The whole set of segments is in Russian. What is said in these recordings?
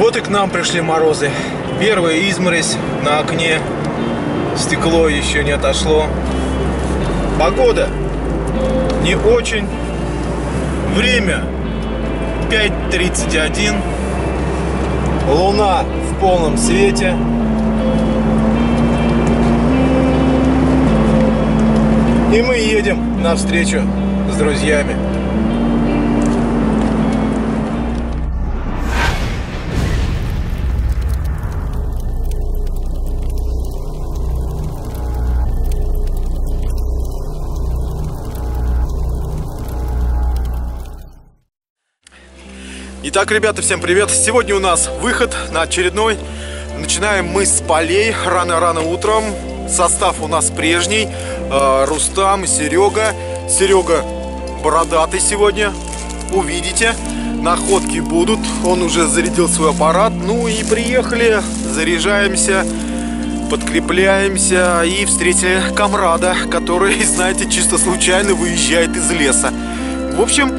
Вот и к нам пришли морозы. Первая изморозь на окне. Стекло еще не отошло. Погода не очень. Время 5:31. Луна в полном свете. И мы едем навстречу с друзьями. Итак, ребята, всем привет! Сегодня у нас выход на очередной. Начинаем мы с полей рано-рано утром. Состав у нас прежний. Рустам и Серега. Серега бородатый сегодня. Увидите. Находки будут. Он уже зарядил свой аппарат. Ну и приехали. Заряжаемся. Подкрепляемся. И встретили комрада, который, знаете, чисто случайно выезжает из леса. В общем,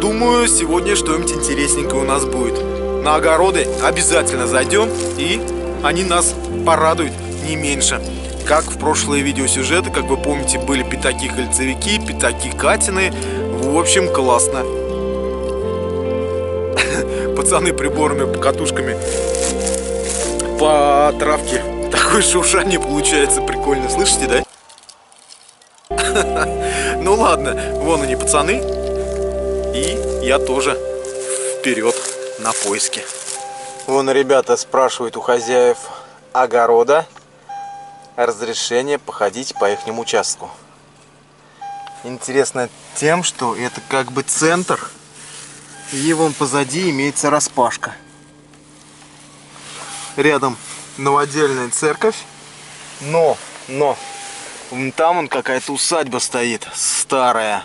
думаю, сегодня что-нибудь интересненькое у нас будет. На огороды обязательно зайдем, и они нас порадуют не меньше. Как в прошлые видеосюжеты, как вы помните, были пятаки-кольцевики, пятаки-катины. В общем, классно. Пацаны приборами, покатушками по травке. Такое шуршание получается прикольно, слышите, да? Ну ладно, вон они, пацаны. И я тоже вперед на поиски. Вон ребята спрашивают у хозяев огорода разрешение походить по их участку. Интересно тем, что это как бы центр. И вон позади имеется распашка. Рядом новодельная церковь. Но вон там он какая-то усадьба стоит, старая.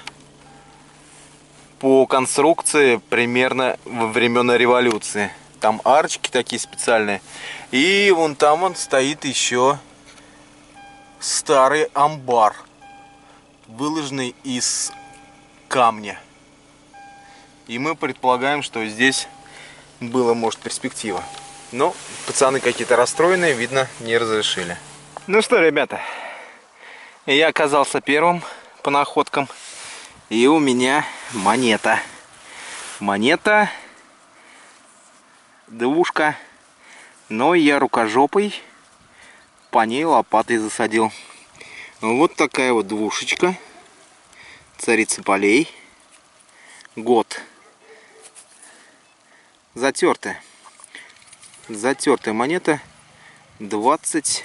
По конструкции примерно во времена революции. Там арочки такие специальные. И вон там он стоит еще старый амбар, выложенный из камня. И мы предполагаем, что здесь была, может, перспектива. Но пацаны какие-то расстроенные, видно, не разрешили. Ну что, ребята, я оказался первым по находкам. И у меня монета. Монета. Двушка. Но я рукожопой по ней лопатой засадил. Вот такая вот двушечка. Царица полей. Год. Затертая. Затертая монета. 21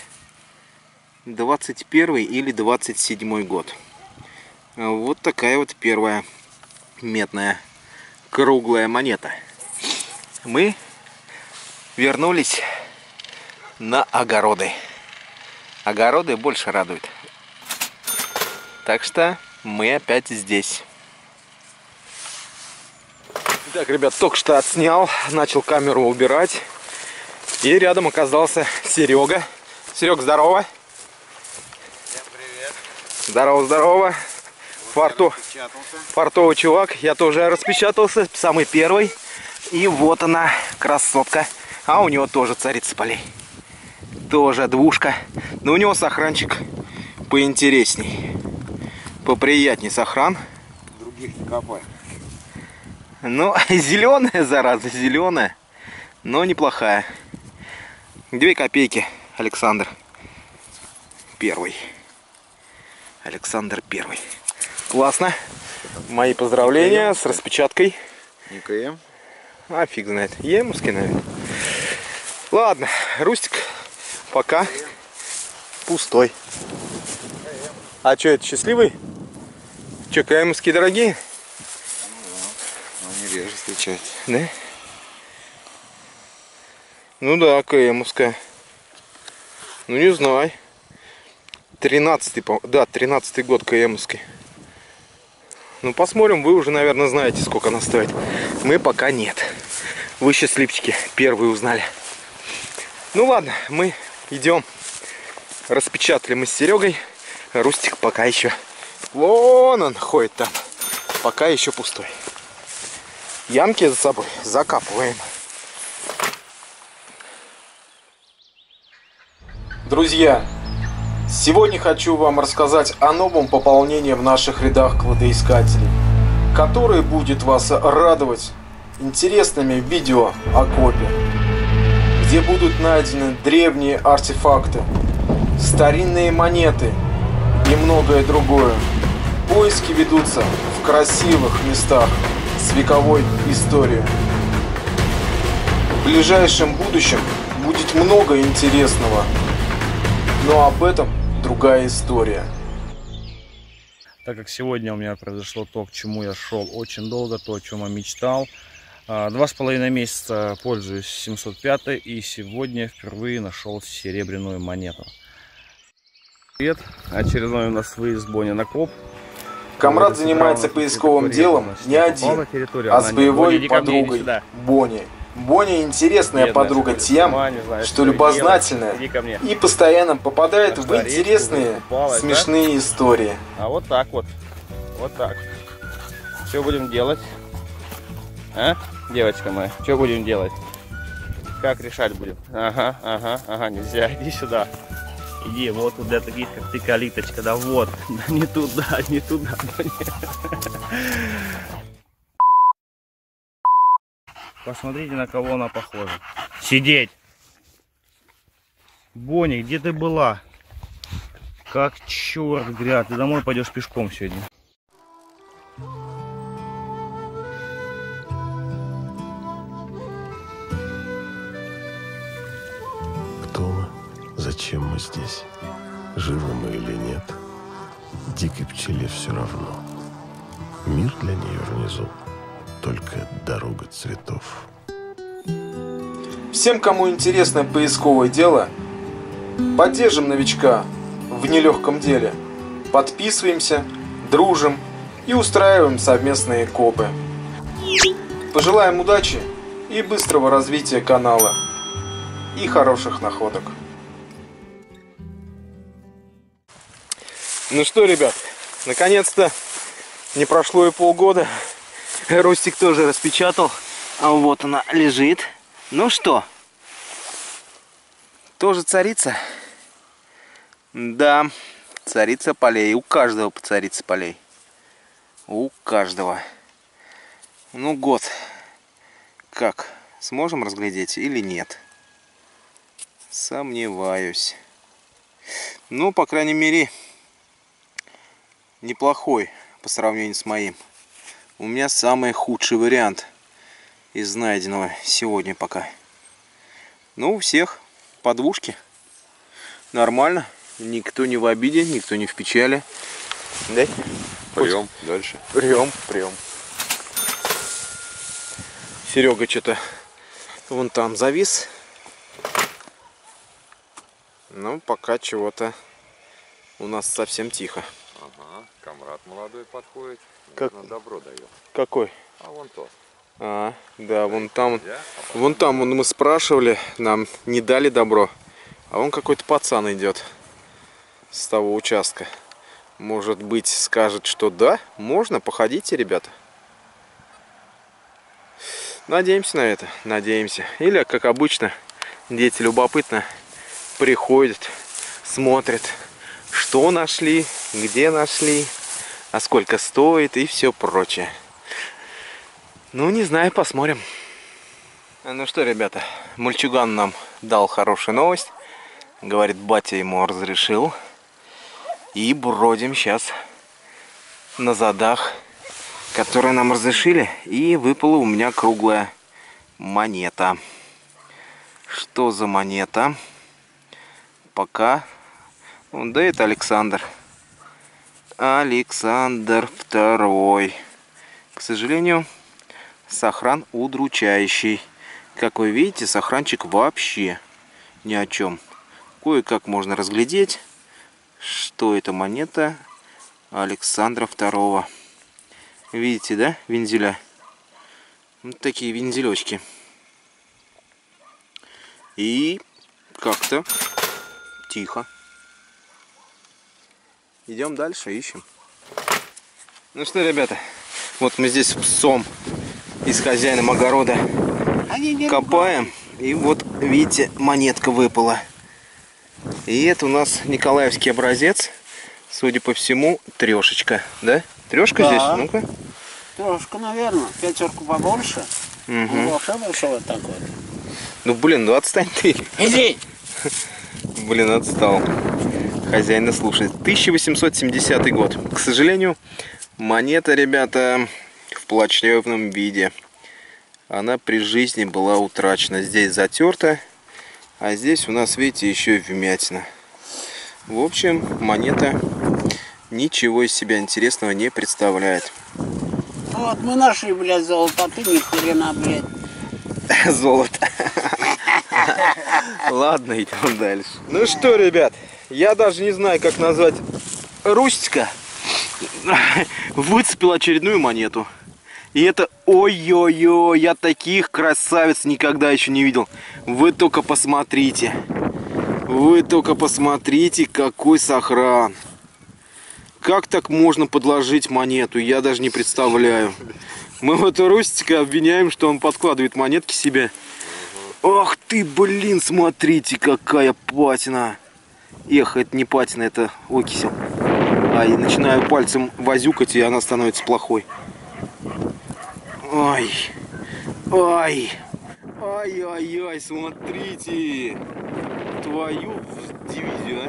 или 27 год. Вот такая вот первая медная круглая монета. Мы вернулись на огороды. Огороды больше радуют. Так что мы опять здесь. Так, ребят, только что отснял, начал камеру убирать. И рядом оказался Серега. Серег, здорово. Всем привет. Здорово, здорово. Фартовый чувак, я тоже распечатался, самый первый. И вот она, красотка. А у него тоже царица полей. Тоже двушка. Но у него сохранчик поинтересней. Поприятней сохран. Других не копай. Ну, зеленая, зараза, зеленая. Но неплохая. 2 копейки, Александр Первый. Александр Первый. Классно. Мои поздравления с распечаткой. Никаем. А фиг знает. Емовский, наверное. Ладно, Рустик пока пустой. А что, это счастливый? Че, каемовские дорогие? Ну да, они реже встречаются. Да? Ну да, каемовская. Ну не знаю. 13-й, да, 13-й год каемовский. Ну, посмотрим, вы уже, наверное, знаете, сколько она стоит. Мы пока нет. Вы счастливчики, первые узнали. Ну, ладно, мы идем. Распечатали мы с Серегой. Рустик пока еще. Вон он ходит там. Пока еще пустой. Ямки за собой закапываем. Друзья, сегодня хочу вам рассказать о новом пополнении в наших рядах кладоискателей, которое будет вас радовать интересными видео о копе, где будут найдены древние артефакты, старинные монеты и многое другое. Поиски ведутся в красивых местах с вековой историей. В ближайшем будущем будет много интересного, но об этом другая история. Так как сегодня у меня произошло то, к чему я шел очень долго, то, о чем я мечтал. 2,5 месяца пользуюсь 705 и сегодня впервые нашел серебряную монету. Привет! Очередной у нас выезд Бонни на коп. Камрад занимается поисковым делом не один, а с боевой подругой Бонни. Бонни интересная подруга тем, что любознательная и постоянно попадает в интересные, смешные истории. А вот так вот. Вот так. Что будем делать? А? Девочка моя, что будем делать? Как решать будем? Ага, ага, ага, нельзя. Иди сюда. Иди, вот для таких, как ты, калиточка. Да вот. Да не туда, не туда. Посмотрите, на кого она похожа. Сидеть. Бонни, где ты была? Как черт гря, ты домой пойдешь пешком сегодня. Кто мы? Зачем мы здесь? Живы мы или нет? Дикой пчеле все равно. Мир для нее внизу. Только дорога цветов. Всем, кому интересно поисковое дело, поддержим новичка в нелегком деле. Подписываемся, дружим и устраиваем совместные копы. Пожелаем удачи и быстрого развития канала. И хороших находок. Ну что, ребят, наконец-то не прошло и полгода. Рустик тоже распечатал, а вот она лежит. Ну что, тоже царица? Да, царица полей. У каждого по царице полей. У каждого. Ну, год. Как? Сможем разглядеть или нет? Сомневаюсь. Ну, по крайней мере, неплохой по сравнению с моим. У меня самый худший вариант из найденного сегодня пока. Ну, у всех подвушки. Нормально. Никто не в обиде, никто не в печали. Да? Прием. Пусть... Дальше. Прием, прием. Серега что-то вон там завис. Ну, пока чего-то у нас совсем тихо. Ага, камрад молодой подходит. Как... добро дает. Какой? А вон тот. А, да, вон там. Вон там он, мы спрашивали, нам не дали добро. А вон какой-то пацан идет с того участка. Может быть, скажет, что да, можно, походите, ребята. Надеемся на это, надеемся. Или, как обычно, дети любопытно приходят, смотрят, что нашли, где нашли, а сколько стоит и все прочее. Ну, не знаю, посмотрим. Ну что, ребята, мальчуган нам дал хорошую новость. Говорит, батя ему разрешил. И бродим сейчас на задах, которые нам разрешили. И выпала у меня круглая монета. Что за монета? Пока... Да это Александр. Александр II. К сожалению, сохран удручающий. Как вы видите, сохранчик вообще ни о чем. Кое-как можно разглядеть, что это монета Александра II. Видите, да, вензеля? Вот такие вензелечки. И как-то тихо. Идем дальше, ищем. Ну что, ребята, вот мы здесь с псом и с хозяином огорода копаем. И вот, видите, монетка выпала. И это у нас николаевский образец. Судя по всему, трешечка. Да? Трешка, да. Здесь? Ну-ка. Трешка, наверное. Пятерку побольше. Угу. Вообще большой вот такой. Ну блин, ну отстань ты. Иди! Блин, отстал. Хозяина слушает. 1870 год. К сожалению, монета, ребята, в плачевном виде. Она при жизни была утрачена. Здесь затерта, а здесь у нас, видите, еще и вмятина. В общем, монета ничего из себя интересного не представляет. Вот мы нашли, блядь, золото, а ты ни хрена, блядь. Золото. Ладно, идем дальше. Ну что, ребят, я даже не знаю, как назвать Рустика. Выцепил очередную монету. И это, ой-ой-ой, я таких красавиц никогда еще не видел. Вы только посмотрите. Вы только посмотрите, какой сохран. Как так можно подложить монету, я даже не представляю. Мы вот Рустика обвиняем, что он подкладывает монетки себе. Ах ты, блин, смотрите, какая патина. Эх, это не патина, это окисел. А я начинаю пальцем возюкать, и она становится плохой. Ой, ой, ай-яй-яй, смотрите, твою дивизию, а?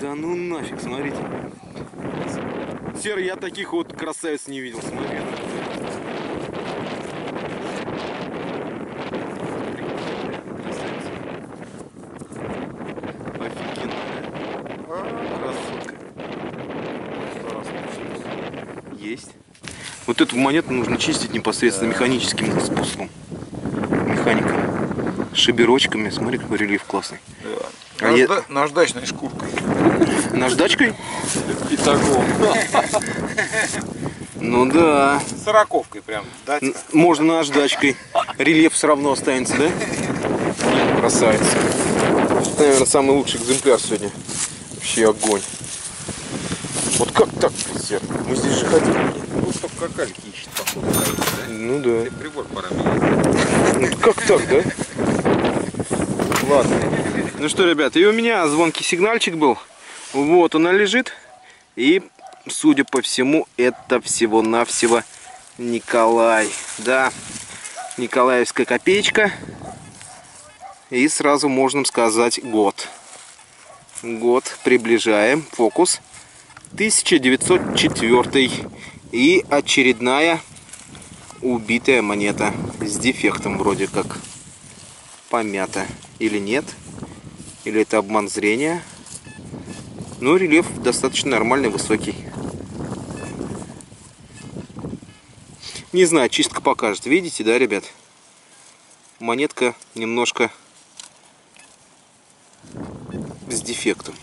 Да ну нафиг, смотрите. Серый, я таких вот красавиц не видел, смотри. Офигенно. Красотка. Есть. Вот эту монету нужно чистить непосредственно механическим способом. Механиком. Шиберочками. Смотри, какой рельеф классный. Да. А наждачной шкуркой. Наждачкой? Пятагон. Ну да. Сороковкой прям. Можно наждачкой. Рельеф все равно останется, да? Красавица. Наверное, самый лучший экземпляр сегодня. Вообще огонь. Вот как так, блядь? Мы здесь же ходили. Рустов какальки ищет, походу, да? Ну да. Ты прибор пора менять. Ну, как так, да? Ладно. Ну что, ребята, и у меня звонкий сигнальчик был. Вот она лежит. И, судя по всему, это всего-навсего Николай. Да, николаевская копеечка. И сразу можно сказать год. Год приближаем. Фокус. 1904. И очередная убитая монета с дефектом, вроде как помята или нет, или это обман зрения. Но рельеф достаточно нормальный, высокий. Не знаю, чистка покажет. Видите, да, ребят? Монетка немножко с дефектом.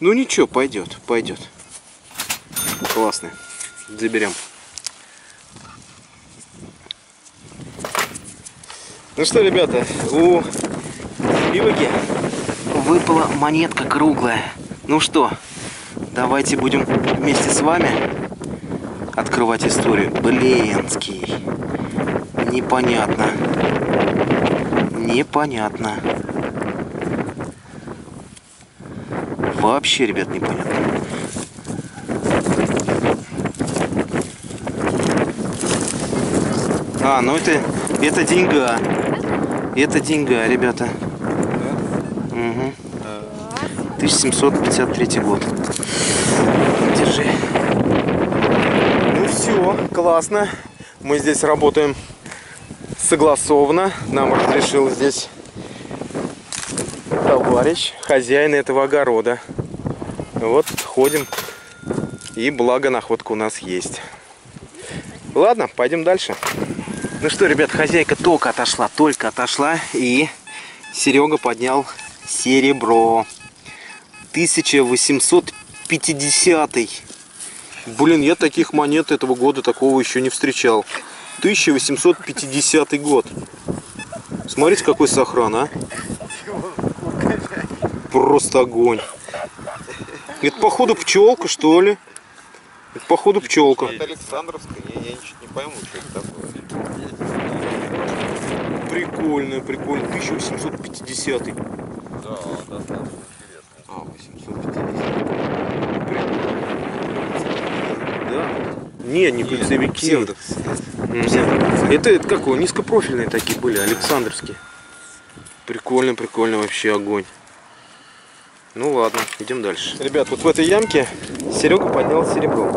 Ну ничего, пойдет, пойдет. Классно. Заберем. Ну что, ребята, у Биваки выпала монетка круглая. Ну что, давайте будем вместе с вами открывать историю. Блинский. Непонятно. Непонятно. Вообще, ребят, непонятно. А, ну это деньга. Это деньга, ребята. Угу. 1753 год. Держи. Ну все, классно. Мы здесь работаем согласованно. Нам разрешил здесь товарищ, хозяин этого огорода. Вот ходим. И благо находка у нас есть. Ладно, пойдем дальше. Ну что, ребят, хозяйка только отошла, и Серега поднял серебро. 1850. Блин, я таких монет этого года такого еще не встречал. 1850 год. Смотрите, какой сохран, а? Просто огонь. Это, походу, пчелка, что ли? Это, походу, пчелка. Это Александровская, я ничего не пойму, что это такое. Прикольная, прикольная. 1850. Да. Не кольцевики. Это как его, низкопрофильные такие были, александровские. Прикольно, прикольно, вообще огонь. Ну ладно, идем дальше. Ребят, вот в этой ямке Серега поднял серебро.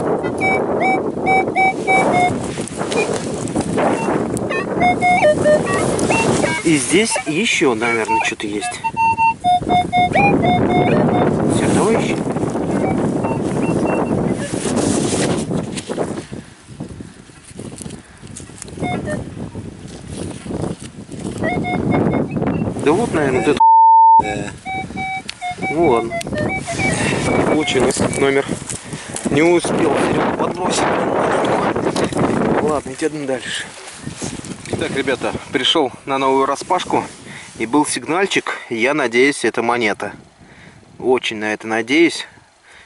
И здесь еще, наверное, что-то есть. Серебро еще? Да вот, наверное, вот это. Ну ладно. Получилось номер. Не успел, Серега подбросил. Ладно, идем дальше. Итак, ребята, пришел на новую распашку. И был сигнальчик. Я надеюсь, это монета. Очень на это надеюсь.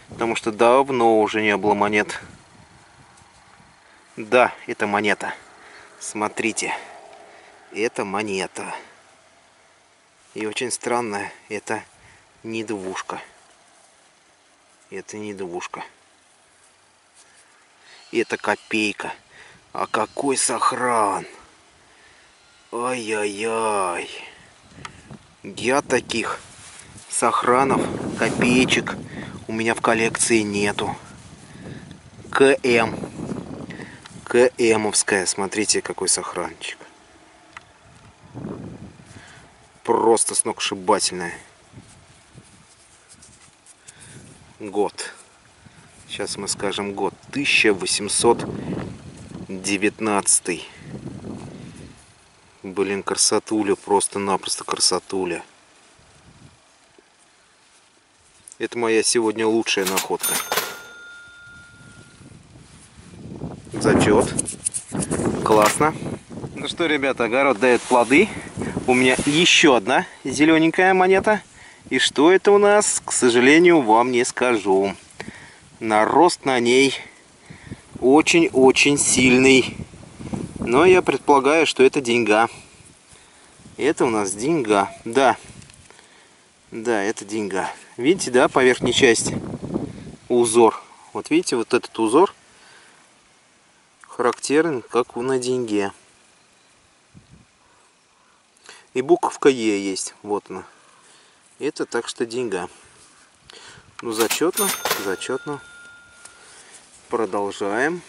Потому что давно уже не было монет. Да, это монета. Смотрите. Это монета. И очень странно, это не двушка. Это не двушка. Это копейка. А какой сохран! Ай-яй-яй! Я таких сохранов, копеечек у меня в коллекции нету. КМ. КМовская. Смотрите, какой сохранчик. Просто сногсшибательная. Год. Сейчас мы скажем год. 1819. Блин, красотуля. Просто-напросто красотуля. Это моя сегодня лучшая находка. Зачет. Классно. Ну что, ребята, огород дает плоды. У меня еще одна зелененькая монета. И что это у нас, к сожалению, вам не скажу. Нарост на ней очень-очень сильный. Но я предполагаю, что это деньга. Это у нас деньга. Да. Да, это деньга. Видите, да, по верхней части узор. Вот видите, вот этот узор характерен, как на деньге. И буковка Е есть, вот она. Это так что деньга. Ну, зачетно, зачетно. Продолжаем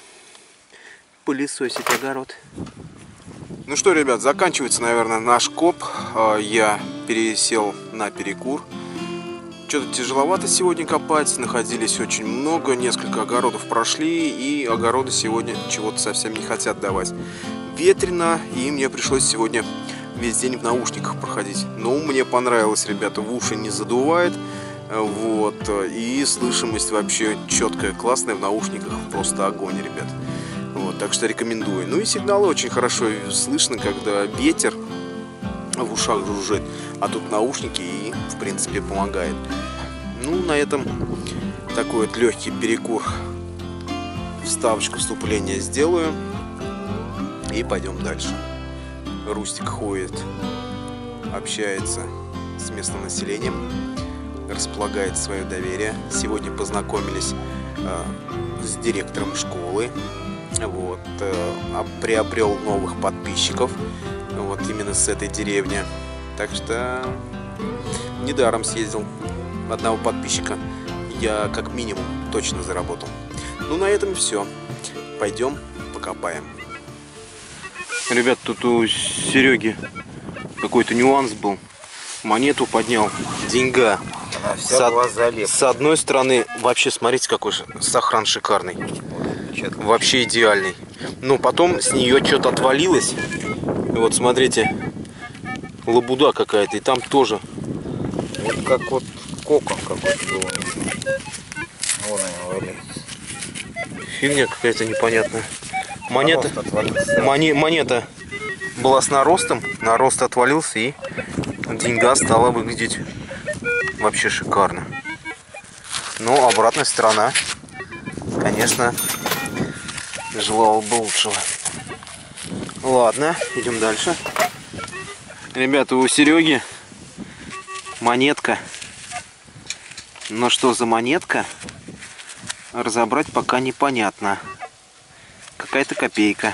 пылесосить огород. Ну что, ребят, заканчивается, наверное, наш коп. Я пересел на перекур. Что-то тяжеловато сегодня копать. Находились очень много, несколько огородов прошли. И огороды сегодня чего-то совсем не хотят давать. Ветрено, и мне пришлось сегодня весь день в наушниках проходить. Но мне понравилось, ребята, в уши не задувает. Вот. И слышимость вообще четкая, классная в наушниках. Просто огонь, ребят. Вот. Так что рекомендую. Ну и сигналы очень хорошо слышно, когда ветер в ушах жужжит. А тут наушники и, в принципе, помогает. Ну, на этом такой вот легкий перекур. Вставочку вступления сделаю. И пойдем дальше. Рустик ходит, общается с местным населением, располагает свое доверие. Сегодня познакомились с директором школы, вот, приобрел новых подписчиков, вот именно с этой деревни. Так что недаром съездил, одного подписчика я как минимум точно заработал. Ну на этом все, пойдем покопаем. Ребят, тут у Сереги какой-то нюанс был. Монету поднял. Деньга. С одной стороны, вообще, смотрите, какой же сохран шикарный. Вообще идеальный. Но потом с нее что-то отвалилось. И вот, смотрите, лабуда какая-то. И там тоже. Вот как вот кокон какой-то был. Вон она валяется. Фигня какая-то непонятная. Монета была с наростом, нарост отвалился, и деньга стала выглядеть вообще шикарно. Но обратная сторона, конечно, желала бы лучшего. Ладно, идем дальше. Ребята, у Сереги монетка Но что за монетка, разобрать пока непонятно. Какая-то копейка.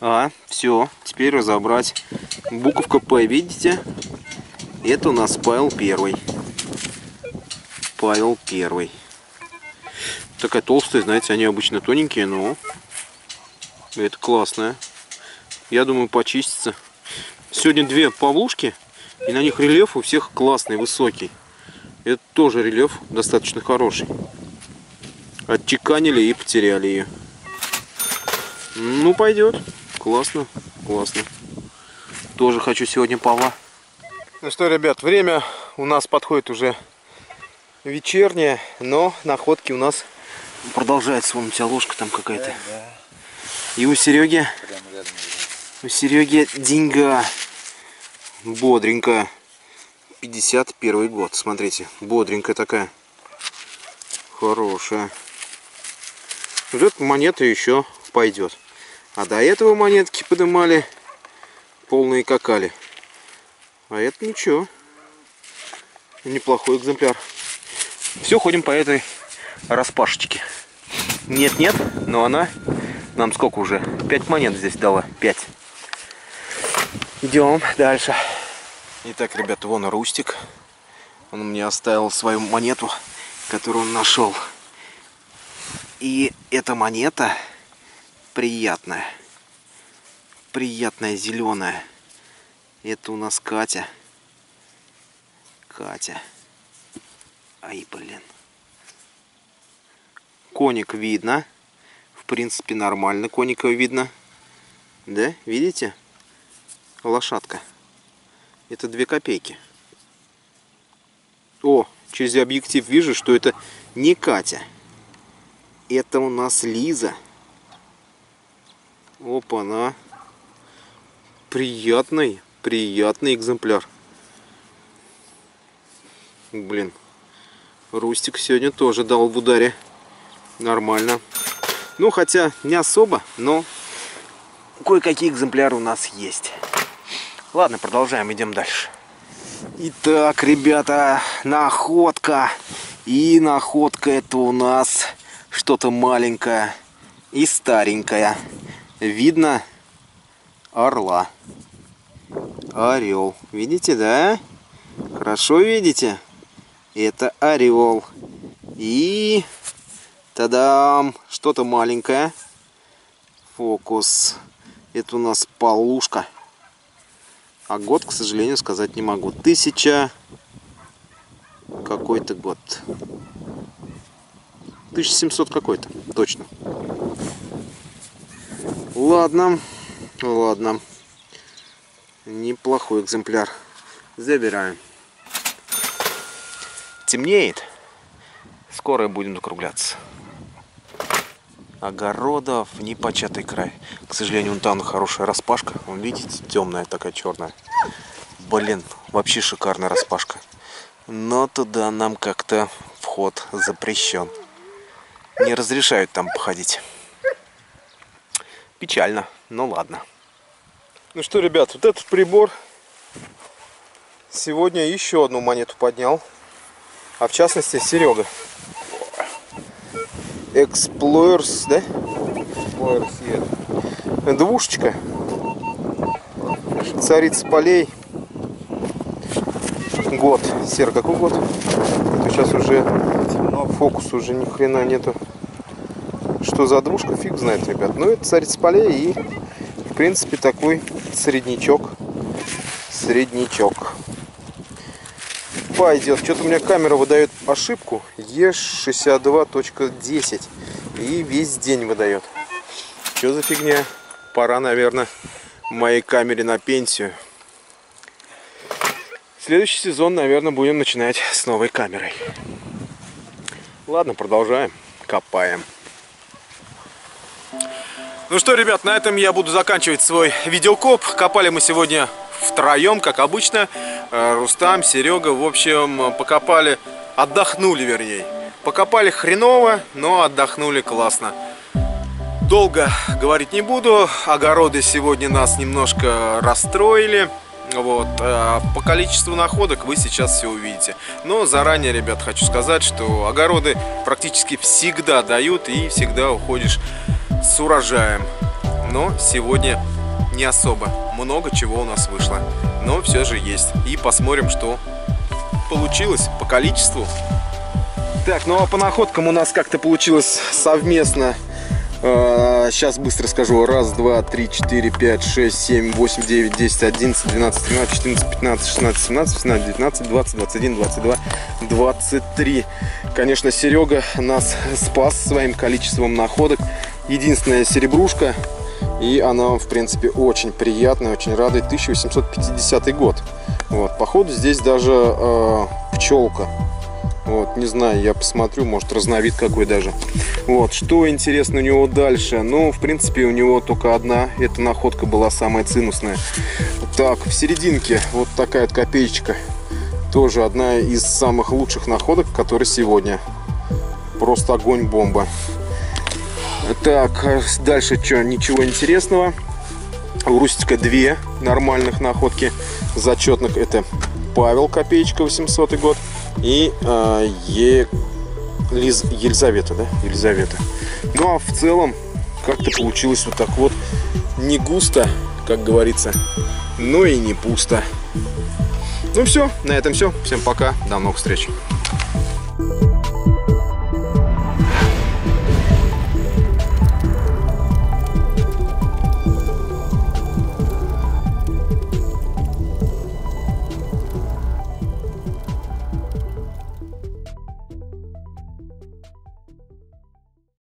А, все, теперь разобрать. Буковка П, видите? Это у нас Павел Первый. Павел Первый. Такая толстая, знаете, они обычно тоненькие, но это классная. Я думаю, почистится. Сегодня две павлушки, и на них рельеф у всех классный, высокий. Это тоже рельеф достаточно хороший. Отчеканили и потеряли ее. Ну, пойдет. Классно, классно. Тоже хочу сегодня Павла. Ну что, ребят, время у нас подходит уже вечернее, но находки у нас продолжаются. Вон у тебя ложка там какая-то. И у Сереги деньга бодренькая. 51 год, смотрите, бодренькая такая. Хорошая. Вот эта монета еще пойдет. А до этого монетки подымали полные какали. А это ничего. Неплохой экземпляр. Все, ходим по этой распашечке. Нет-нет, но она нам сколько уже? 5 монет здесь дала. 5. Идем дальше. Итак, ребята, вон Рустик. Он мне оставил свою монету, которую он нашел. И эта монета приятная. Приятная зеленая. Это у нас Катя. Катя. Ай, блин. Коник видно. В принципе, нормально коника видно. Да, видите? Лошадка. Это 2 копейки. О, через объектив вижу, что это не Катя. Это у нас Лиза. Опа-на. Приятный, приятный экземпляр. Блин. Рустик сегодня тоже дал в ударе. Нормально. Ну, хотя не особо, но кое-какие экземпляры у нас есть. Ладно, продолжаем, идем дальше. Итак, ребята, находка. И находка это у нас что-то маленькое и старенькое. Видно орла. Орел. Видите, да? Хорошо видите? Это орел. И тадам! Что-то маленькое. Фокус. Это у нас полушка. А год, к сожалению, сказать не могу. 1000 какой-то год. 1700 какой-то. Точно. Ладно. Ладно. Неплохой экземпляр. Забираем. Темнеет. Скоро будем закругляться. Огородов непочатый край. К сожалению, вон там хорошая распашка. Вон, видите, темная такая, черная. Блин, вообще шикарная распашка. Но туда нам как-то вход запрещен. Не разрешают там походить. Печально, но ладно. Ну что, ребят, вот этот прибор сегодня еще одну монету поднял. А в частности, Серега. Эксплорерс, да? Эксплорерс, yeah. Двушечка. Царица полей. Год. Сер, какой год? Это сейчас уже темно, фокус уже ни хрена нету. Что за двушка, фиг знает, ребят. Ну, это царица полей и, в принципе, такой среднячок. Среднячок. Пойдет. Что-то у меня камера выдает ошибку. E62.10. И весь день выдает. Что за фигня? Пора, наверное, моей камере на пенсию. Следующий сезон, наверное, будем начинать с новой камерой. Ладно, продолжаем. Копаем. Ну что, ребят, на этом я буду заканчивать свой видеокоп. Копали мы сегодня втроем, как обычно. Рустам, Серега, в общем, покопали, отдохнули, вернее. Покопали хреново, но отдохнули классно. Долго говорить не буду. Огороды сегодня нас немножко расстроили. Вот. По количеству находок вы сейчас все увидите. Но заранее, ребят, хочу сказать, что огороды практически всегда дают и всегда уходишь с урожаем. Но сегодня не особо много чего у нас вышло. Но все же есть. И посмотрим, что получилось по количеству. Так, ну а по находкам у нас как-то получилось совместно. Сейчас быстро скажу. 1, 2, 3, 4, 5, 6, 7, 8, 9, 10, 11, 12, 13, 14, 15, 16, 17, 18, 19, 20, 21, 22, 23. Конечно, Серега нас спас своим количеством находок. Единственная серебрушка. И она, в принципе, очень приятная, очень радует. 1850 год. Вот, походу, здесь даже пчелка. Вот, не знаю, я посмотрю, может, разновид какой даже. Вот, что интересно у него дальше? Ну, в принципе, у него только одна. Эта находка была самая цинусная. Так, в серединке вот такая вот копеечка. Тоже одна из самых лучших находок, которые сегодня. Просто огонь-бомба. Так, дальше что? Ничего интересного. У Рустика две нормальных находки зачетных. Это Павел, копеечка, 800 год. И Елизавета, да? Елизавета. Ну а в целом как-то получилось вот так вот. Не густо, как говорится, но и не пусто. Ну все, на этом все. Всем пока, до новых встреч.